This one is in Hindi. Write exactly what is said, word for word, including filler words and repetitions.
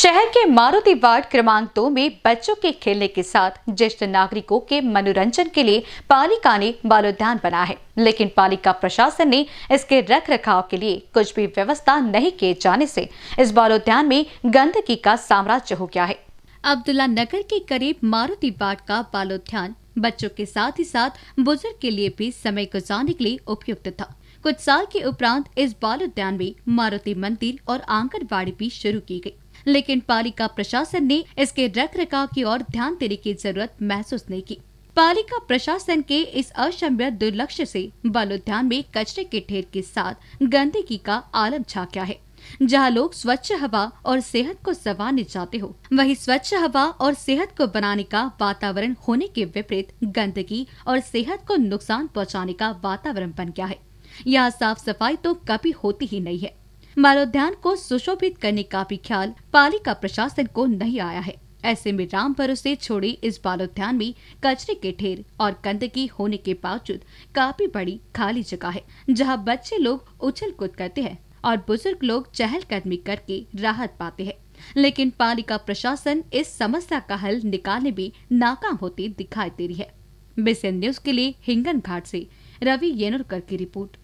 शहर के मारुति वार्ड क्रमांक दो में बच्चों के खेलने के साथ ज्येष्ठ नागरिकों के मनोरंजन के लिए पालिका ने बालोद्यान बना है, लेकिन पालिका प्रशासन ने इसके रख रखाव के लिए कुछ भी व्यवस्था नहीं किए जाने से इस बालोद्यान में गंदगी का साम्राज्य हो गया है। अब्दुल्ला नगर के करीब मारुति वार्ड का बालोद्यान बच्चों के साथ ही साथ बुजुर्ग के लिए भी समय गुजारने के लिए उपयुक्त था। कुछ साल के उपरांत इस बालोद्यान में मारुति मंदिर और आंगनबाड़ी भी शुरू की गयी, लेकिन पालिका प्रशासन ने इसके रख रखाव की ओर ध्यान देने की जरूरत महसूस नहीं की। पालिका प्रशासन के इस अक्षम्य दुर्लक्ष्य से बालोद्यान में कचरे के ढेर के साथ गंदगी का आलम छा गया है। जहां लोग स्वच्छ हवा और सेहत को संवारने चाहते हो, वहीं स्वच्छ हवा और सेहत को बनाने का वातावरण होने के विपरीत गंदगी और सेहत को नुकसान पहुँचाने का वातावरण बन गया है। यहाँ साफ सफाई तो कभी होती ही नहीं है। बालोद्यान को सुशोभित करने का भी ख्याल पालिका प्रशासन को नहीं आया है। ऐसे में राम भरोसे छोड़ी इस बालोद्यान में कचरे के ढेर और गंदगी होने के बावजूद काफी बड़ी खाली जगह है, जहां बच्चे लोग उछल कूद करते हैं और बुजुर्ग लोग चहलकदमी करके राहत पाते हैं, लेकिन पालिका प्रशासन इस समस्या का हल निकालने में नाकाम होती दिखाई दे रही है। बीस एन न्यूज के लिए हिंगन घाट से रवि येनुकर की रिपोर्ट।